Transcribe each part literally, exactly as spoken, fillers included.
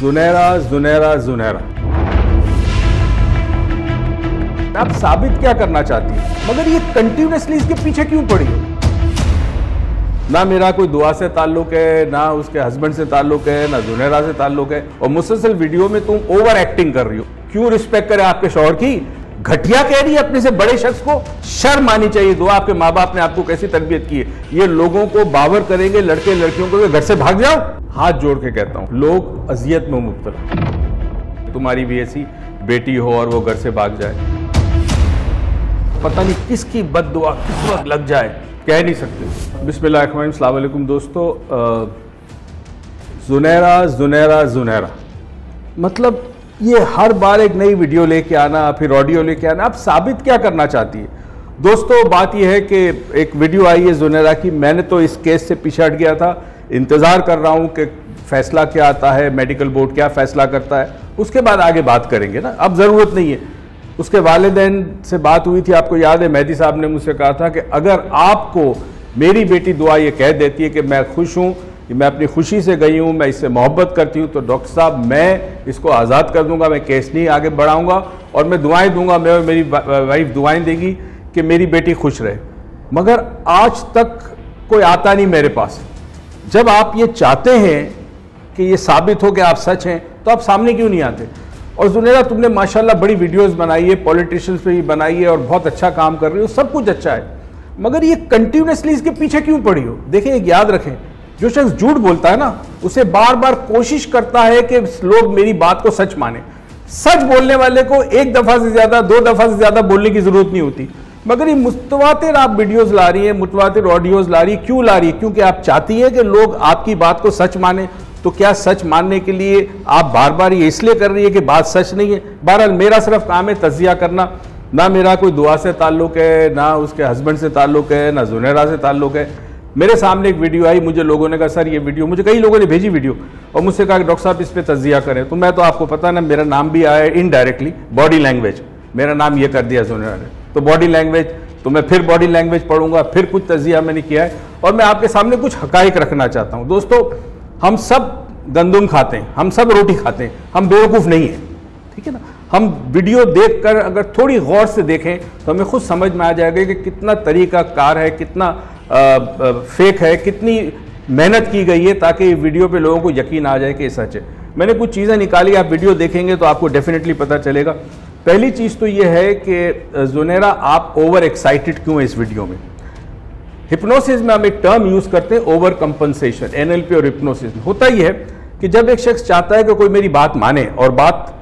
ज़ुनैरा ज़ुनैरा ज़ुनैरा आप साबित क्या करना चाहती है, मगर ये कंटिन्यूअसली इसके पीछे क्यों पड़ी हो? ना मेरा कोई दुआ से ताल्लुक है, ना उसके हस्बैंड से ताल्लुक है, ना ज़ुनैरा से ताल्लुक है, और मुसलसल वीडियो में तुम ओवर एक्टिंग कर रही हो। क्यों रिस्पेक्ट करे आपके शौहर की? घटिया कह रही है अपने से बड़े शख्स को। शर्म आनी चाहिए दुआ, आपके माँ बाप ने आपको कैसी तरबियत की है। ये लोगों को बावर करेंगे, लड़के लड़कियों को घर से भाग जाओ। हाथ जोड़ के कहता हूँ, लोग अजियत में मुब्तला। तुम्हारी भी ऐसी बेटी हो और वो घर से भाग जाए, पता नहीं किसकी बददुआ किस वक्त लग जाए, कह नहीं सकते। बिस्मिल्लाहिर्रहमानिर्रहीम। अस्सलाम वालेकुम दोस्तों। ज़ुनैरा ज़ुनैरा ज़ुनैरा मतलब ये हर बार एक नई वीडियो लेके आना, फिर ऑडियो लेके आना। आप साबित क्या करना चाहती है? दोस्तों बात यह है कि एक वीडियो आई है ज़ुनैरा की। मैंने तो इस केस से पीछे हट गया था, इंतज़ार कर रहा हूँ कि फैसला क्या आता है, मेडिकल बोर्ड क्या फैसला करता है, उसके बाद आगे बात करेंगे ना, अब ज़रूरत नहीं है। उसके वालिदैन से बात हुई थी, आपको याद है, मेहदी साहब ने मुझसे कहा था कि अगर आपको मेरी बेटी दुआ ये कह देती है कि मैं खुश हूँ, मैं अपनी खुशी से गई हूँ, मैं इससे मोहब्बत करती हूँ, तो डॉक्टर साहब मैं इसको आज़ाद कर दूंगा, मैं केस नहीं आगे बढ़ाऊंगा, और मैं दुआएं दूंगा, मैं और मेरी वाइफ दुआएं देंगी कि मेरी बेटी खुश रहे। मगर आज तक कोई आता नहीं मेरे पास। जब आप ये चाहते हैं कि ये साबित हो कि आप सच हैं, तो आप सामने क्यों नहीं आते? और ज़ुनैरा तुमने माशाल्लाह बड़ी वीडियोज़ बनाई है, पॉलिटिशियंस पर भी बनाई है, और बहुत अच्छा काम कर रही हो, सब कुछ अच्छा है, मगर ये कंटिन्यूसली इसके पीछे क्यों पड़ी हो? देखें, एक याद रखें, जो शख्स झूठ बोलता है ना, उसे बार बार कोशिश करता है कि लोग मेरी बात को सच माने। सच बोलने वाले को एक दफ़ा से ज़्यादा, दो दफ़ा से ज़्यादा बोलने की ज़रूरत नहीं होती, मगर ये मुतवातिर आप वीडियोस ला रही हैं, मुतवातिर ऑडियोज़ ला रही है। क्यों ला रही है? क्योंकि आप चाहती है कि लोग आपकी बात को सच माने। तो क्या सच मानने के लिए आप बार बार ये इसलिए कर रही है कि बात सच नहीं है? बहरहाल मेरा सिर्फ काम है तजिया करना। ना मेरा कोई दुआ से ताल्लुक़ है, ना उसके हस्बैंड से ताल्लुक़ है, ना ज़ुनैरा से ताल्लुक़ है। मेरे सामने एक वीडियो आई, मुझे लोगों ने कहा सर ये वीडियो, मुझे कई लोगों ने भेजी वीडियो, और मुझसे कहा कि डॉक्टर साहब इस पर तजिया करें। तो मैं तो, आपको पता ना, मेरा नाम भी आया इनडायरेक्टली, बॉडी लैंग्वेज, मेरा नाम ये कर दिया ज़ुनैरा ने, तो बॉडी लैंग्वेज, तो मैं फिर बॉडी लैंग्वेज पढ़ूंगा, फिर कुछ तजिया मैंने किया है। और मैं आपके सामने कुछ हकायक रखना चाहता हूँ। दोस्तों हम सब गंदुम खाते हैं, हम सब रोटी खाते हैं, हम बेवकूफ़ नहीं हैं, ठीक है ना। हम वीडियो देखकर अगर थोड़ी गौर से देखें तो हमें खुद समझ में आ जाएगा कि कितना तरीका कार है, कितना आ, आ, फेक है, कितनी मेहनत की गई है ताकि वीडियो पे लोगों को यकीन आ जाए कि ये सच है। मैंने कुछ चीज़ें निकाली, आप वीडियो देखेंगे तो आपको डेफिनेटली पता चलेगा। पहली चीज़ तो ये है कि ज़ुनैरा आप ओवर एक्साइटेड क्यों है इस वीडियो में? हिप्नोसिस में हम एक टर्म यूज़ करते हैं, ओवर कंपनसेशन, एनएलपी और हिप्नोसिस में। होता ही है कि जब एक शख्स चाहता है कि कोई मेरी बात माने और बात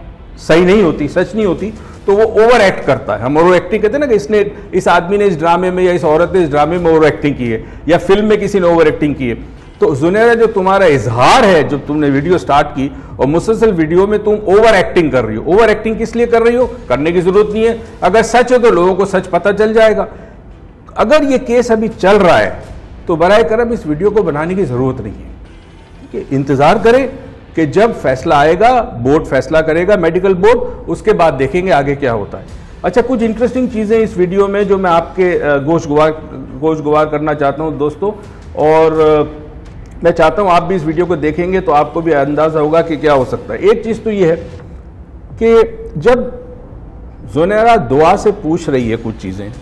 सही नहीं होती, सच नहीं होती, तो वो ओवर एक्ट करता है। हम ओवर एक्टिंग कहते हैं ना, कि इसने, इस आदमी ने इस ड्रामे में या इस औरत ने इस ड्रामे में ओवर एक्टिंग की है, या फिल्म में किसी ने ओवर एक्टिंग की है। तो ज़ुनैरा जो तुम्हारा इजहार है, जब तुमने वीडियो स्टार्ट की और मुसलसल वीडियो में तुम ओवर एक्टिंग कर रही हो। ओवर एक्टिंग किस लिए कर रही हो? करने की ज़रूरत नहीं है। अगर सच है तो लोगों को सच पता चल जाएगा। अगर ये केस अभी चल रहा है तो बराए करम इस वीडियो को बनाने की ज़रूरत नहीं है, ठीक है। इंतज़ार करें कि जब फैसला आएगा, बोर्ड फैसला करेगा, मेडिकल बोर्ड, उसके बाद देखेंगे आगे क्या होता है। अच्छा, कुछ इंटरेस्टिंग चीज़ें इस वीडियो में जो मैं आपके गोशगुवार गोशगुवार करना चाहता हूं दोस्तों, और मैं चाहता हूं आप भी इस वीडियो को देखेंगे तो आपको भी अंदाज़ा होगा कि क्या हो सकता है। एक चीज़ तो ये है कि जब ज़ुनैरा दुआ से पूछ रही है कुछ चीज़ें,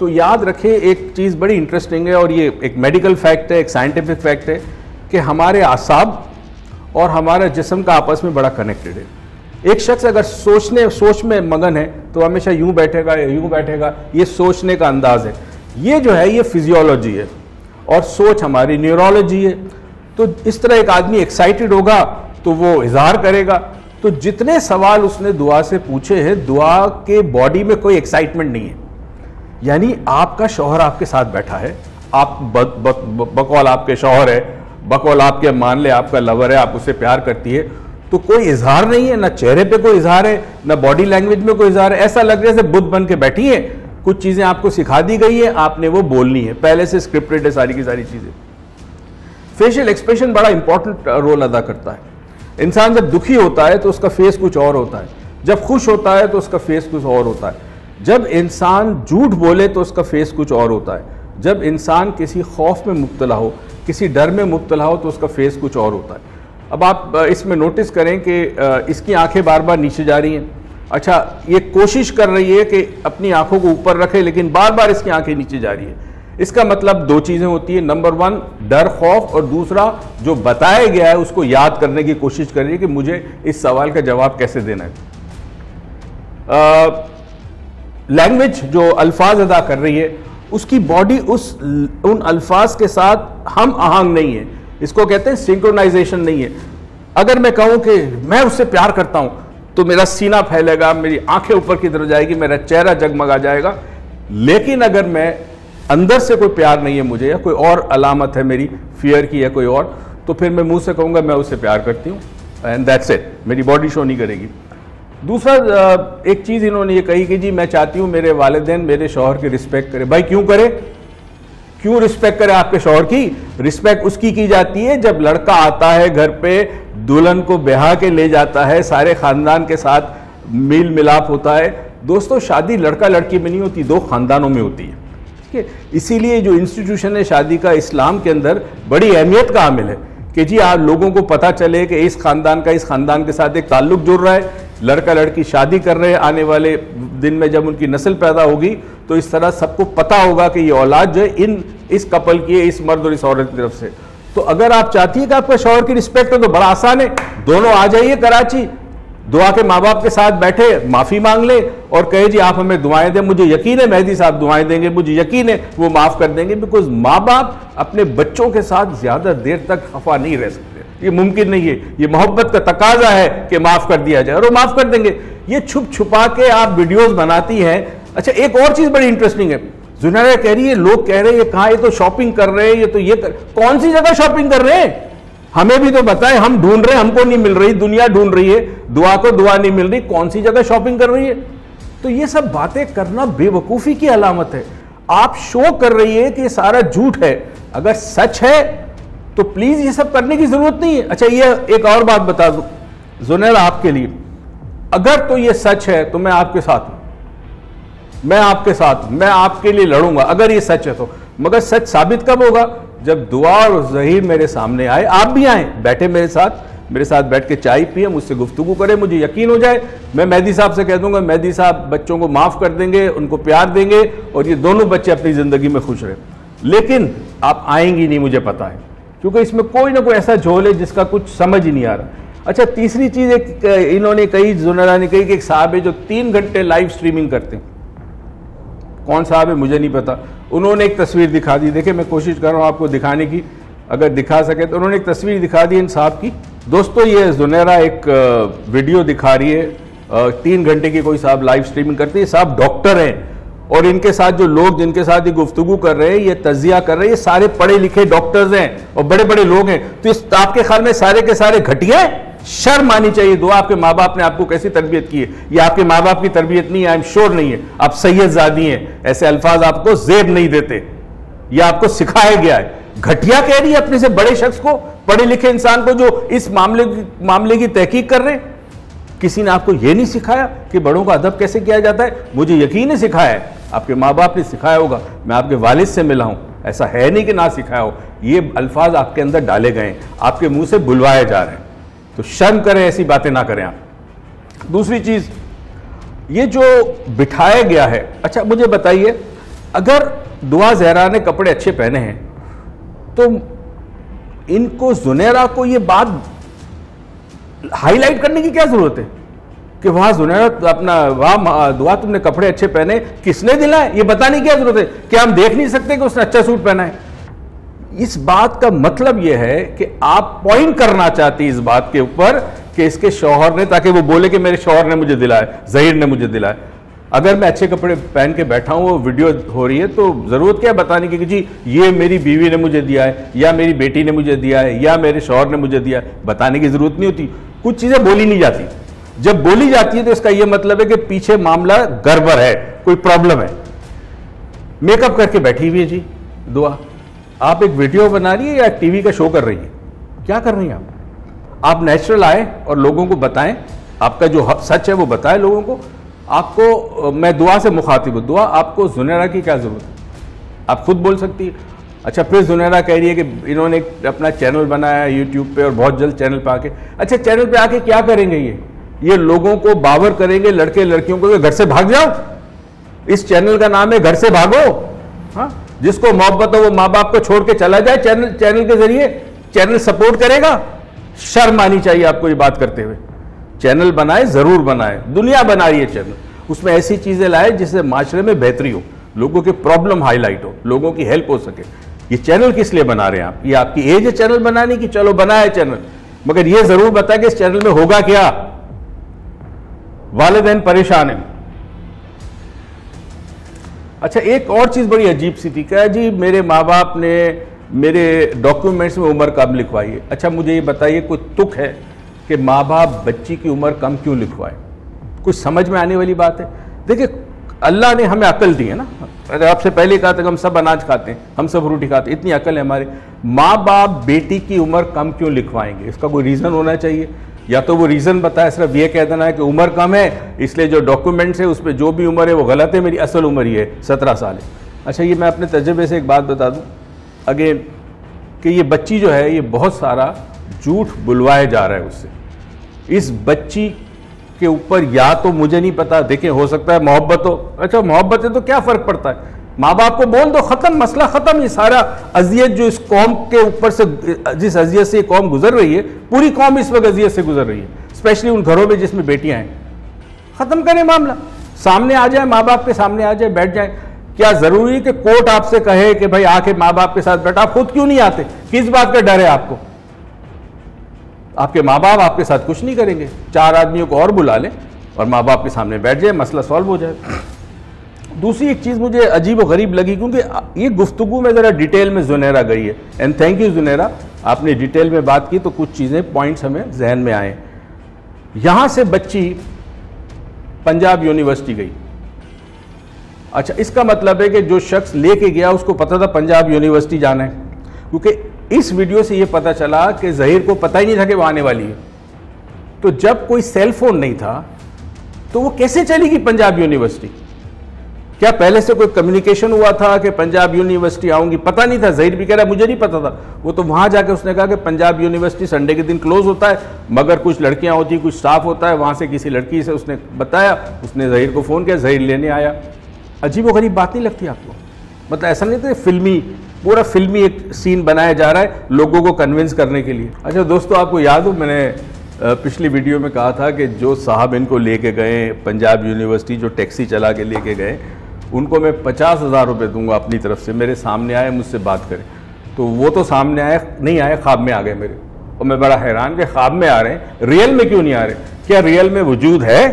तो याद रखें एक चीज़ बड़ी इंटरेस्टिंग है, और ये एक मेडिकल फैक्ट है, एक साइंटिफिक फैक्ट है, कि हमारे आसाब और हमारा जिस्म का आपस में बड़ा कनेक्टेड है। एक शख्स अगर सोचने सोच में मगन है तो हमेशा यूं बैठेगा, यूं बैठेगा, ये सोचने का अंदाज है। ये जो है ये फिजियोलॉजी है, और सोच हमारी न्यूरोलॉजी है। तो इस तरह एक आदमी एक्साइटेड होगा तो वो इजहार करेगा। तो जितने सवाल उसने दुआ से पूछे हैं, दुआ के बॉडी में कोई एक्साइटमेंट नहीं है। यानी आपका शौहर आपके साथ बैठा है, आप बकौल आपके शौहर है, बकौल आपके मान ले आपका लवर है, आप उससे प्यार करती है, तो कोई इजहार नहीं है, ना चेहरे पे कोई इजहार है, ना बॉडी लैंग्वेज में कोई इजहार है। ऐसा लग रहा है जैसे बुद्ध बन के बैठी है, कुछ चीज़ें आपको सिखा दी गई है, आपने वो बोलनी है, पहले से स्क्रिप्टेड है सारी की सारी चीज़ें। फेशियल एक्सप्रेशन बड़ा इंपॉर्टेंट रोल अदा करता है। इंसान जब दुखी होता है तो उसका फेस कुछ और होता है, जब खुश होता है तो उसका फेस कुछ और होता है, जब इंसान झूठ बोले तो उसका फेस कुछ और होता है, जब इंसान किसी खौफ में मुब्तला हो, किसी डर में मुब्तला हो तो उसका फेस कुछ और होता है। अब आप इसमें नोटिस करें कि इसकी आंखें बार बार नीचे जा रही हैं। अच्छा, ये कोशिश कर रही है कि अपनी आंखों को ऊपर रखे, लेकिन बार बार इसकी आंखें नीचे जा रही है। इसका मतलब दो चीज़ें होती है, नंबर वन डर, खौफ, और दूसरा जो बताया गया है उसको याद करने की कोशिश कर रही है कि मुझे इस सवाल का जवाब कैसे देना है। लैंग्वेज जो अल्फाज अदा कर रही है उसकी बॉडी उस उन अल्फाज के साथ हम आहंग नहीं है, इसको कहते हैं सिंक्रोनाइजेशन नहीं है। अगर मैं कहूँ कि मैं उससे प्यार करता हूँ तो मेरा सीना फैलेगा, मेरी आंखें ऊपर की तरफ जाएगी, मेरा चेहरा जगमगा जाएगा, लेकिन अगर मैं अंदर से कोई प्यार नहीं है मुझे या कोई और अलामत है मेरी फियर की या कोई और, तो फिर मैं मुंह से कहूँगा मैं उससे प्यार करती हूँ एंड दैट्स इट, मेरी बॉडी शो नहीं करेगी। दूसरा एक चीज़ इन्होंने ये कही कि जी मैं चाहती हूँ मेरे वालिदैन मेरे शौहर की रिस्पेक्ट करें। भाई क्यों करें, क्यों रिस्पेक्ट करें आपके शौहर की? रिस्पेक्ट उसकी की जाती है जब लड़का आता है घर पे, दुल्हन को ब्याह के ले जाता है, सारे ख़ानदान के साथ मेल मिलाप होता है। दोस्तों, शादी लड़का लड़की में नहीं होती, दो ख़ानदानों में होती है। इसीलिए जो इंस्टीट्यूशन है शादी का, इस्लाम के अंदर बड़ी अहमियत का आमिल है कि जी आप लोगों को पता चले कि इस खानदान का इस खानदान के साथ एक ताल्लुक जुड़ रहा है, लड़का लड़की शादी कर रहे हैं, आने वाले दिन में जब उनकी नस्ल पैदा होगी तो इस तरह सबको पता होगा कि ये औलाद जो है इन इस कपल की है, इस मर्द और इस औरत की तरफ से। तो अगर आप चाहती है कि आपका शौहर की रिस्पेक्ट हो तो बड़ा आसान है, दोनों आ जाइए कराची, दुआ के माँ बाप के साथ बैठे, माफ़ी मांग ले और कहे जी आप हमें दुआएं दें, मुझे यकीन है मेहदी साहब दुआएं देंगे, मुझे यकीन है वो माफ़ कर देंगे। बिकॉज माँ बाप अपने बच्चों के साथ ज़्यादा देर तक खफा नहीं रह सकते, ये मुमकिन नहीं है। ये मोहब्बत का तकाजा है कि माफ़ कर दिया जाए और वो माफ़ कर देंगे। ये छुप छुपा के आप वीडियोज़ बनाती हैं। अच्छा, एक और चीज़ बड़ी इंटरेस्टिंग है, ज़ुनैरा कह रही है लोग कह रहे हैं ये कहाँ, ये तो शॉपिंग कर रहे हैं, ये तो ये कर, कौन सी जगह शॉपिंग कर रहे हैं हमें भी तो बताएं, हम ढूंढ रहे हैं, हमको नहीं मिल रही, दुनिया ढूंढ रही है, दुआ को दुआ नहीं मिल रही, कौन सी जगह शॉपिंग कर रही है। तो ये सब बातें करना बेवकूफ़ी की अलामत है। आप शो कर रही है कि ये सारा झूठ है, अगर सच है तो प्लीज़ ये सब करने की ज़रूरत नहीं है। अच्छा, ये एक और बात बता दूँ ज़ुनैरा आपके लिए, अगर तो ये सच है तो मैं आपके साथ हूँ, मैं आपके साथ हूँ, मैं आपके लिए लड़ूंगा अगर ये सच है तो। मगर सच साबित कब होगा? जब दुआ और ज़हीर मेरे सामने आए, आप भी आए, बैठे मेरे साथ, मेरे साथ बैठ के चाय पिए, मुझसे गुफ्तगू करें, मुझे यकीन हो जाए। मैं मेहदी साहब से कह दूंगा मेहदी साहब बच्चों को माफ़ कर देंगे, उनको प्यार देंगे और ये दोनों बच्चे अपनी ज़िंदगी में खुश रहे। लेकिन आप आएंगी नहीं, मुझे पता है, क्योंकि इसमें कोई ना कोई ऐसा झोल है जिसका कुछ समझ ही नहीं आ रहा। अच्छा, तीसरी चीज़ एक इन्होंने कही, ज़ुनैरा ने कही कि एक साहब है जो तीन घंटे लाइव स्ट्रीमिंग करते हैं, कौन साहब है मुझे नहीं पता। उन्होंने एक तस्वीर दिखा दी, देखिए मैं कोशिश कर रहा हूँ आपको दिखाने की, अगर दिखा सके तो। उन्होंने एक तस्वीर दिखा दी इन साहब की। दोस्तों, ये ज़ुनैरा एक वीडियो दिखा रही है, तीन घंटे की कोई साहब लाइव स्ट्रीमिंग करते हैं। साहब डॉक्टर हैं और इनके साथ जो लोग जिनके साथ ये गुफ्तगू कर रहे हैं, ये तजिया कर रहे हैं, ये सारे पढ़े लिखे डॉक्टर्स हैं और बड़े बड़े लोग हैं। तो इस आपके ख्याल में सारे के सारे घटिया हैं? शर्म आनी चाहिए। दुआ आपके माँ बाप ने आपको कैसी तरबियत की है? ये आपके माँ बाप की तरबियत नहीं है, आई एम श्योर नहीं है, आप सैयदजादी हैं, ऐसे अल्फाज आपको जेब नहीं देते, ये आपको सिखाया गया है। घटिया कह रही है अपने से बड़े शख्स को, पढ़े लिखे इंसान को जो इस मामले मामले की तहकीक कर रहे हैं। किसी ने आपको यह नहीं सिखाया कि बड़ों का अदब कैसे किया जाता है? मुझे यकीन है सिखाया है, आपके माँ बाप ने सिखाया होगा, मैं आपके वालिद से मिला हूँ, ऐसा है नहीं कि ना सिखाया हो। ये अल्फाज आपके अंदर डाले गए हैं, आपके मुँह से बुलवाए जा रहे हैं, तो शर्म करें, ऐसी बातें ना करें आप। दूसरी चीज़ ये जो बिठाया गया है, अच्छा मुझे बताइए अगर दुआ ज़हीर ने कपड़े अच्छे पहने हैं तो इनको ज़ुनैरा को ये बात हाईलाइट करने की क्या ज़रूरत है कि वहाँ ज़ुनैरा अपना वाह दुआ तुमने कपड़े अच्छे पहने, किसने दिलाए ये बताने की क्या ज़रूरत है? क्या हम देख नहीं सकते कि उसने अच्छा सूट पहना है? इस बात का मतलब यह है कि आप पॉइंट करना चाहती इस बात के ऊपर कि इसके शौहर ने, ताकि वो बोले कि मेरे शौहर ने मुझे दिलाया, ज़हीर ने मुझे दिलाया। अगर मैं अच्छे कपड़े पहन के बैठा हूँ, वो वीडियो हो रही है, तो ज़रूरत क्या बताने की कि जी ये मेरी बीवी ने मुझे दिया है या मेरी बेटी ने मुझे दिया है या मेरे शौहर ने मुझे दिया है, बताने की ज़रूरत नहीं होती। कुछ चीज़ें बोली नहीं जाती, जब बोली जाती है तो इसका यह मतलब है कि पीछे मामला गड़बड़ है, कोई प्रॉब्लम है। मेकअप करके बैठी हुई है जी दुआ, आप एक वीडियो बना रही है या टीवी का शो कर रही है, क्या कर रही हैं आप? आप नेचुरल आए और लोगों को बताएं, आपका जो सच है वो बताएं लोगों को। आपको मैं दुआ से मुखातिब हूँ, दुआ आपको ज़ुनैरा की क्या ज़रूरत है? आप खुद बोल सकती है। अच्छा, फिर ज़ुनैरा कह रही है कि इन्होंने अपना चैनल बनाया यूट्यूब पे और बहुत जल्द चैनल पे आके, अच्छा चैनल पे आके क्या करेंगे ये ये लोगों को बावर करेंगे, लड़के लड़कियों को घर से भाग जाओ, इस चैनल का नाम है घर से भागो। हाँ, जिसको मोहब्बत हो वो माँ बाप को छोड़ के चला जाए चैनल चैनल के जरिए, चैनल सपोर्ट करेगा। शर्म आनी चाहिए आपको ये बात करते हुए। चैनल बनाए, जरूर बनाए, दुनिया बना रही है चैनल, उसमें ऐसी चीजें लाए जिससे माशरे में बेहतरी हो, लोगों के प्रॉब्लम हाईलाइट हो, लोगों की हेल्प हो सके। ये चैनल किस लिए बना रहे हैं आप? ये आपकी एज है चैनल बनाने की, चलो बनाए चैनल, मगर ये जरूर बताए कि इस चैनल में होगा क्या। वालिदैन परेशान हैं। अच्छा, एक और चीज बड़ी अजीब सी थी, क्या जी मेरे माँ बाप ने मेरे डॉक्यूमेंट्स में उम्र कम लिखवाई है। अच्छा, मुझे ये बताइए कोई तुक है कि माँ बाप बच्ची की उम्र कम क्यों लिखवाए? कुछ समझ में आने वाली बात है। देखिए, अल्लाह ने हमें अकल दी है ना, अरे आपसे पहले कहा था कि हम सब अनाज खाते हैं, हम सब रोटी खाते हैं, इतनी अकल है हमारे। माँ बाप बेटी की उम्र कम क्यों लिखवाएंगे? इसका कोई रीज़न होना चाहिए, या तो वो रीज़न बताए, सिर्फ ये कह देना है कि उम्र कम है इसलिए जो डॉक्यूमेंट्स है उसमें जो भी उम्र है वो गलत है, मेरी असल उम्र ये है सत्रह साल है। अच्छा, ये मैं अपने तजुर्बे से एक बात बता दूँ आगे कि ये बच्ची जो है ये बहुत सारा झूठ बुलवाया जा रहा है उससे। इस बच्ची के ऊपर या तो मुझे नहीं पता, देखें हो सकता है मोहब्बत हो, अच्छा मोहब्बत है तो क्या फर्क पड़ता है, माँ बाप को बोल दो, खत्म मसला, खत्म। ये सारा अजियत जो इस कौम के ऊपर से, जिस अजियत से कौम गुजर रही है, पूरी कौम इस वक्त अजियत से गुजर रही है, स्पेशली उन घरों में जिसमें बेटियां हैं। खत्म करें मामला, सामने आ जाए, माँ बाप के सामने आ जाए, बैठ जाए। क्या जरूरी कि कोर्ट आपसे कहे कि भाई आके माँ बाप के साथ बैठा, आप खुद क्यों नहीं आते? किस बात का डर है आपको? आपके माँ बाप आपके साथ कुछ नहीं करेंगे, चार आदमियों को और बुला लें और माँ बाप के सामने बैठ जाए, मसला सॉल्व हो जाए। दूसरी एक चीज़ मुझे अजीब व गरीब लगी, क्योंकि ये गुफ्तगू में ज़रा डिटेल में ज़ुनैरा गई है, एंड थैंक यू ज़ुनैरा, आपने डिटेल में बात की तो कुछ चीज़ें, पॉइंट्स हमें जहन में आए। यहाँ से बच्ची पंजाब यूनिवर्सिटी गई। अच्छा, इसका मतलब है कि जो शख्स लेके गया उसको पता था पंजाब यूनिवर्सिटी जाना है, क्योंकि इस वीडियो से यह पता चला कि ज़हीर को पता ही नहीं था कि वह आने वाली है। तो जब कोई सेल फोन नहीं था तो वो कैसे चलेगी पंजाब यूनिवर्सिटी? क्या पहले से कोई कम्युनिकेशन हुआ था कि पंजाब यूनिवर्सिटी आऊंगी? पता नहीं था। ज़हीर भी कह रहा मुझे नहीं पता था। वो तो वहां जाकर उसने कहा कि पंजाब यूनिवर्सिटी संडे के दिन क्लोज होता है, मगर कुछ लड़कियां होती, कुछ स्टाफ होता है, वहां से किसी लड़की से उसने बताया, उसने ज़हीर को फोन किया, ज़हीर लेने आया। अजीब व गरीब बात नहीं लगती आपको? मतलब ऐसा नहीं था फिल्मी, पूरा फिल्मी एक सीन बनाया जा रहा है लोगों को कन्विंस करने के लिए। अच्छा दोस्तों, आपको याद हो मैंने पिछली वीडियो में कहा था कि जो साहब इनको लेके गए पंजाब यूनिवर्सिटी, जो टैक्सी चला के लेके गए, उनको मैं पचास हज़ार रुपये दूंगा अपनी तरफ से, मेरे सामने आए मुझसे बात करें। तो वो तो सामने आए नहीं, आए ख्वाब में आ गए मेरे, और मैं बड़ा हैरान कि ख्वाब में आ रहे हैं, रियल में क्यों नहीं आ रहे? क्या रियल में वजूद है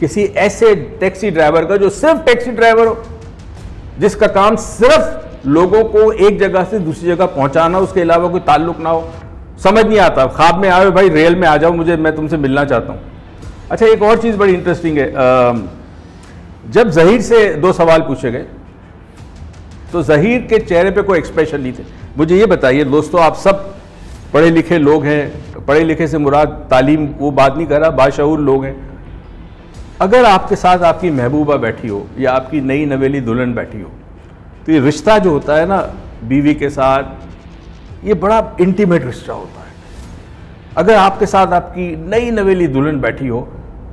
किसी ऐसे टैक्सी ड्राइवर का जो सिर्फ टैक्सी ड्राइवर हो, जिसका काम सिर्फ लोगों को एक जगह से दूसरी जगह पहुंचाना, उसके अलावा कोई ताल्लुक ना हो? समझ नहीं आता। ख्वाब में आए भाई, रेल में आ जाओ, मुझे, मैं तुमसे मिलना चाहता हूं। अच्छा, एक और चीज़ बड़ी इंटरेस्टिंग है, जब ज़हीर से दो सवाल पूछे गए तो ज़हीर के चेहरे पे कोई एक्सप्रेशन नहीं थे। मुझे ये बताइए दोस्तों, आप सब पढ़े लिखे लोग हैं, पढ़े लिखे से मुराद तालीम वो बात नहीं कर रहा, बाशऊर लोग हैं। अगर आपके साथ आपकी महबूबा बैठी हो या आपकी नई नवेली दुल्हन बैठी हो, तो ये रिश्ता जो होता है ना बीवी के साथ, ये बड़ा इंटीमेट रिश्ता होता है। अगर आपके साथ आपकी नई नवेली दुल्हन बैठी हो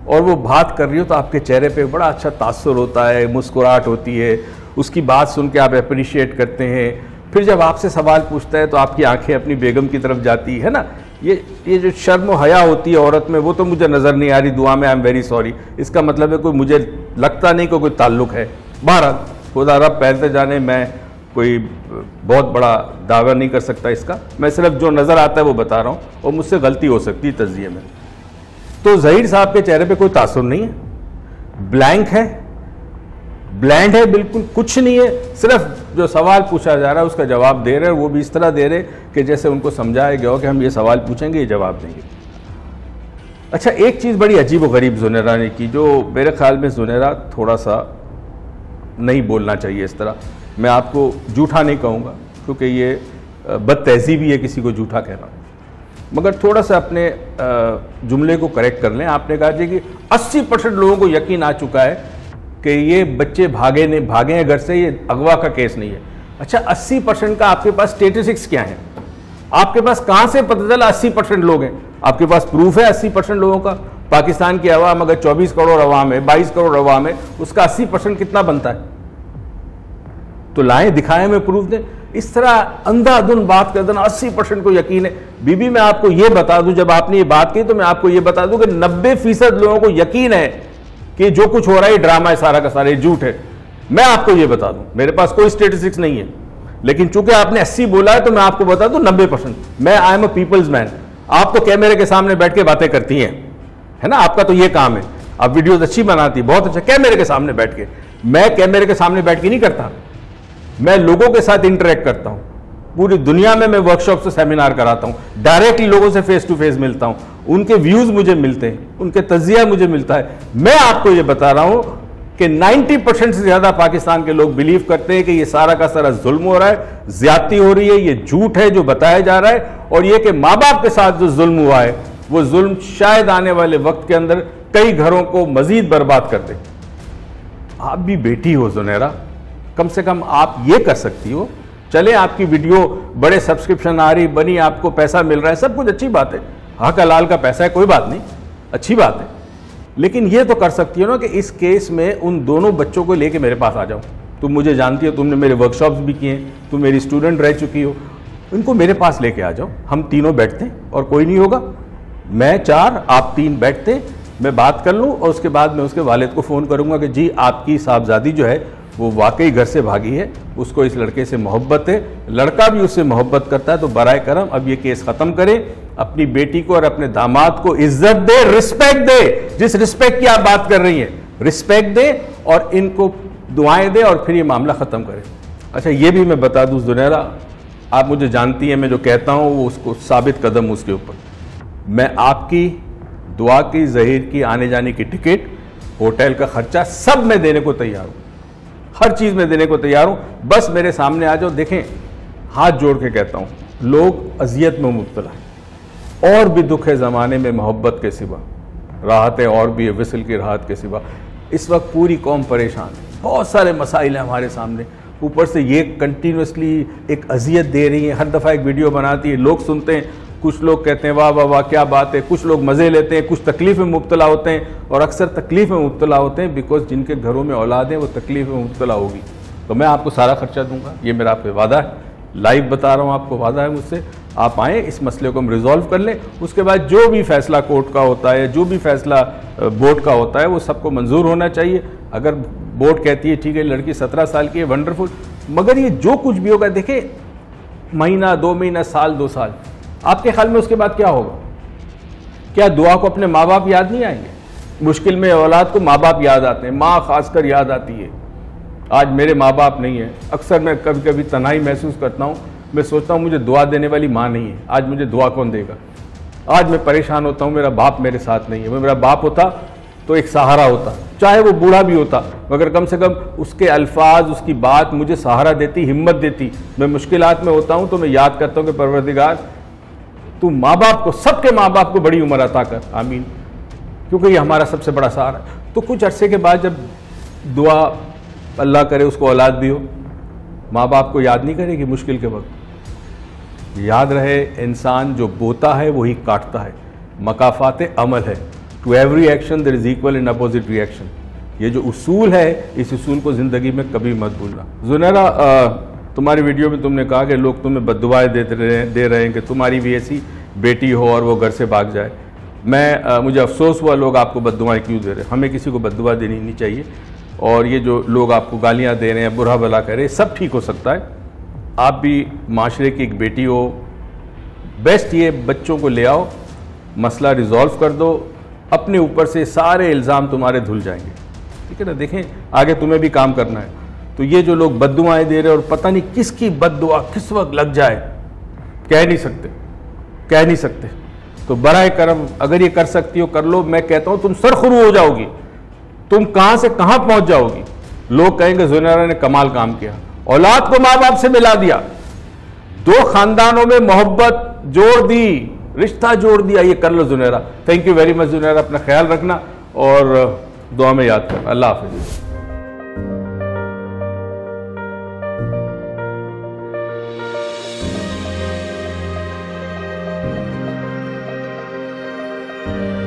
और वो बात कर रही हो, तो आपके चेहरे पे बड़ा अच्छा तासुर होता है, मुस्कुराहट होती है, उसकी बात सुन के आप अप्रिशिएट करते हैं। फिर जब आपसे सवाल पूछता है तो आपकी आंखें अपनी बेगम की तरफ जाती है ना, ये ये जो शर्म हया होती है औरत में, वो तो मुझे नज़र नहीं आ रही। दुआ में आई एम वेरी सॉरी, इसका मतलब है कोई, मुझे लगता नहीं कि कोई ताल्लुक है। बहरहाल खुदा रब पहनते जाने, मैं कोई बहुत बड़ा दावा नहीं कर सकता इसका, मैं सिर्फ जो नज़र आता है वो बता रहा हूँ, और मुझसे गलती हो सकती है तज्जिए में। तो ज़हीर साहब के चेहरे पे कोई तासुर नहीं है, ब्लैंक है, ब्लैंड है, बिल्कुल कुछ नहीं है। सिर्फ जो सवाल पूछा जा रहा है उसका जवाब दे रहे हैं, वो भी इस तरह दे रहे हैं कि जैसे उनको समझाया गया हो कि हम ये सवाल पूछेंगे, ये जवाब देंगे। अच्छा, एक चीज़ बड़ी अजीब व गरीब ज़ुनैरा ने की, जो मेरे ख्याल में ज़ुनैरा थोड़ा सा नहीं बोलना चाहिए इस तरह। मैं आपको झूठा नहीं कहूँगा क्योंकि ये बदतहजीबी है किसी को झूठा कहना, मगर थोड़ा सा अपने जुमले को करेक्ट कर लें। आपने कहा जी कि अस्सी परसेंट लोगों को यकीन आ चुका है कि ये बच्चे भागे नहीं, भागे हैं घर से, ये अगवा का केस नहीं है। अच्छा अस्सी परसेंट का आपके पास स्टेटिस्टिक्स क्या है, आपके पास कहाँ से पता चला अस्सी परसेंट लोग हैं? आपके पास प्रूफ है अस्सी परसेंट लोगों का। पाकिस्तान की आवाम अगर चौबीस करोड़ आवाम है, बाईस करोड़ आवाम है, उसका अस्सी परसेंट कितना बनता है? तो लाएं, दिखाएं, में प्रूफ दें। इस तरह अंधाधुन बात कर देना अस्सी परसेंट को यकीन है। बीबी मैं आपको यह बता दूं, जब आपने ये बात की तो मैं आपको यह बता दूं कि नब्बे फीसद लोगों को यकीन है कि जो कुछ हो रहा है ड्रामा है, सारा का सारा झूठ है। मैं आपको यह बता दूं, मेरे पास कोई स्टेटिस्टिक्स नहीं है, लेकिन चूंकि आपने अस्सी बोला है तो मैं आपको बता दूं नब्बे परसेंट। मैं I am a people's man. आप तो कैमरे के सामने बैठ के बातें करती हैं, है ना, आपका तो ये काम है, आप वीडियोस अच्छी बनाती, बहुत अच्छा, कैमरे के सामने बैठ के। मैं कैमरे के सामने बैठ के नहीं करता, मैं लोगों के साथ इंटरेक्ट करता हूँ। पूरी दुनिया में मैं वर्कशॉप से सेमिनार कराता हूँ, डायरेक्टली लोगों से फेस टू फेस मिलता हूँ, उनके व्यूज मुझे मिलते हैं, उनके तजिया मुझे मिलता है। मैं आपको ये बता रहा हूँ कि नब्बे परसेंट से ज्यादा पाकिस्तान के लोग बिलीव करते हैं कि ये सारा का सारा जुल्म हो रहा है, ज्यादती हो रही है, ये झूठ है जो बताया जा रहा है, और ये कि माँ बाप के साथ जो जुल्म हुआ है वो जुल्म शायद आने वाले वक्त के अंदर कई घरों को मजीद बर्बाद कर दे। आप भी बेटी हो ज़ुनैरा, कम से कम आप ये कर सकती हो। चले आपकी वीडियो, बड़े सब्सक्रिप्शन आ रही बनी, आपको पैसा मिल रहा है, सब कुछ अच्छी बात है, हक हलाल का पैसा है, कोई बात नहीं, अच्छी बात है, लेकिन ये तो कर सकती हो ना कि इस केस में उन दोनों बच्चों को लेके मेरे पास आ जाओ। तुम मुझे जानती हो, तुमने मेरे वर्कशॉप्स भी किए, तुम मेरी स्टूडेंट रह चुकी हो, इनको मेरे पास लेके आ जाओ। हम तीनों बैठते हैं और कोई नहीं होगा, मैं चार आप तीन बैठते, मैं बात कर लूँ और उसके बाद मैं उसके वालिद को फ़ोन करूँगा कि जी आपकी साहबजादी जो है वो वाकई घर से भागी है, उसको इस लड़के से मोहब्बत है, लड़का भी उससे मोहब्बत करता है, तो बराए करम अब ये केस ख़त्म करें, अपनी बेटी को और अपने दामाद को इज्जत दे, रिस्पेक्ट दे, जिस रिस्पेक्ट की आप बात कर रही हैं, रिस्पेक्ट दे और इनको दुआएं दे और फिर ये मामला ख़त्म करें। अच्छा ये भी मैं बता दूँ ज़ुनैरा, आप मुझे जानती हैं, मैं जो कहता हूँ वो उसको साबित कदम उसके ऊपर। मैं आपकी, दुआ की, ज़हीर की आने जाने की टिकट, होटल का खर्चा सब मैं देने को तैयार हूँ, हर चीज़ में देने को तैयार हूँ, बस मेरे सामने आ जाओ। देखें हाथ जोड़ के कहता हूँ, लोग अजियत में मुब्तला हैं, और भी दुख है ज़माने में, मोहब्बत के सिवा राहत है, और भी है विसल की राहत के सिवा। इस वक्त पूरी कौम परेशान है, बहुत सारे मसाइल हैं हमारे सामने, ऊपर से ये कंटिन्यूसली एक अजियत दे रही है, हर दफ़ा एक वीडियो बनाती है, लोग सुनते हैं, कुछ लोग कहते हैं वाह वाह वाह क्या बात है, कुछ लोग मज़े लेते हैं, कुछ तकलीफ़ में मुब्तला होते हैं, और अक्सर तकलीफ़ में मुब्तला होते हैं बिकॉज जिनके घरों में औलाद हैं वो तकलीफ़ में मुब्तला होगी। तो मैं आपको सारा खर्चा दूंगा, ये मेरा आप पे वादा है, लाइव बता रहा हूँ आपको, वादा है मुझसे। आप आएँ, इस मसले को हम रिजॉल्व कर लें, उसके बाद जो भी फैसला कोर्ट का होता है, जो भी फैसला बोर्ड का होता है, वो सबको मंजूर होना चाहिए। अगर बोर्ड कहती है ठीक है लड़की सत्रह साल की है, वंडरफुल, मगर ये जो कुछ भी होगा, देखें महीना, दो महीना, साल, दो साल, आपके ख्याल में उसके बाद क्या होगा? क्या दुआ को अपने माँ बाप याद नहीं आएंगे? मुश्किल में औलाद को माँ बाप याद आते हैं, माँ खासकर याद आती है। आज मेरे माँ बाप नहीं है, अक्सर मैं कभी कभी तन्हाई महसूस करता हूँ, मैं सोचता हूँ मुझे दुआ देने वाली माँ नहीं है, आज मुझे दुआ कौन देगा? आज मैं परेशान होता हूँ, मेरा बाप मेरे साथ नहीं है। मैं मेरा बाप होता तो एक सहारा होता, चाहे वो बूढ़ा भी होता, मगर कम से कम उसके अल्फाज, उसकी बात मुझे सहारा देती, हिम्मत देती। मैं मुश्किलात में होता हूँ तो मैं याद करता हूँ कि परवरदिगार तू माँ बाप को, सबके माँ बाप को बड़ी उम्र अता कर, आमीन, क्योंकि ये हमारा सबसे बड़ा सहारा है। तो कुछ अरसे के बाद जब दुआ, अल्लाह करे उसको औलाद भी हो, माँ बाप को याद नहीं करेगी मुश्किल के वक्त। याद रहे इंसान जो बोता है वही काटता है, मकाफात अमल है, to every action there is equal and opposite reaction. ये जो उसूल है, इस उसूल को ज़िंदगी में कभी मत भूलना। ज़ुनैरा तुम्हारी वीडियो में तुमने कहा कि लोग तुम्हें बददुआएं दे रहे हैं दे रहे हैं कि तुम्हारी भी ऐसी बेटी हो और वो घर से भाग जाए। मैं आ, मुझे अफसोस हुआ लोग आपको बददुआएं क्यों दे रहे हैं। हमें किसी को बददुआ देनी नहीं चाहिए, और ये जो लोग आपको गालियां दे रहे हैं, बुरा भला कर रहे हैं, सब ठीक हो सकता है। आप भी माशरे की एक बेटी हो, बेस्ट ये बच्चों को ले आओ, मसला रिजॉल्व कर दो, अपने ऊपर से सारे इल्ज़ाम तुम्हारे धुल जाएंगे, ठीक है ना। देखें आगे तुम्हें भी काम करना है, तो ये जो लोग बद्दुआएं दे रहे और पता नहीं किसकी बद्दुआ किस वक्त लग जाए, कह नहीं सकते, कह नहीं सकते। तो बराए करम अगर ये कर सकती हो कर लो, मैं कहता हूँ तुम सरखुरू हो जाओगी, तुम कहाँ से कहाँ पहुँच जाओगी। लोग कहेंगे ज़ुनैरा ने कमाल काम किया, औलाद को माँ बाप से मिला दिया, दो खानदानों में मोहब्बत जोड़ दी, रिश्ता जोड़ दिया। ये कर लो Zunaira, thank you very much Zunaira, अपना ख्याल रखना और दुआ में याद कर। अल्लाह हाफिज़। है।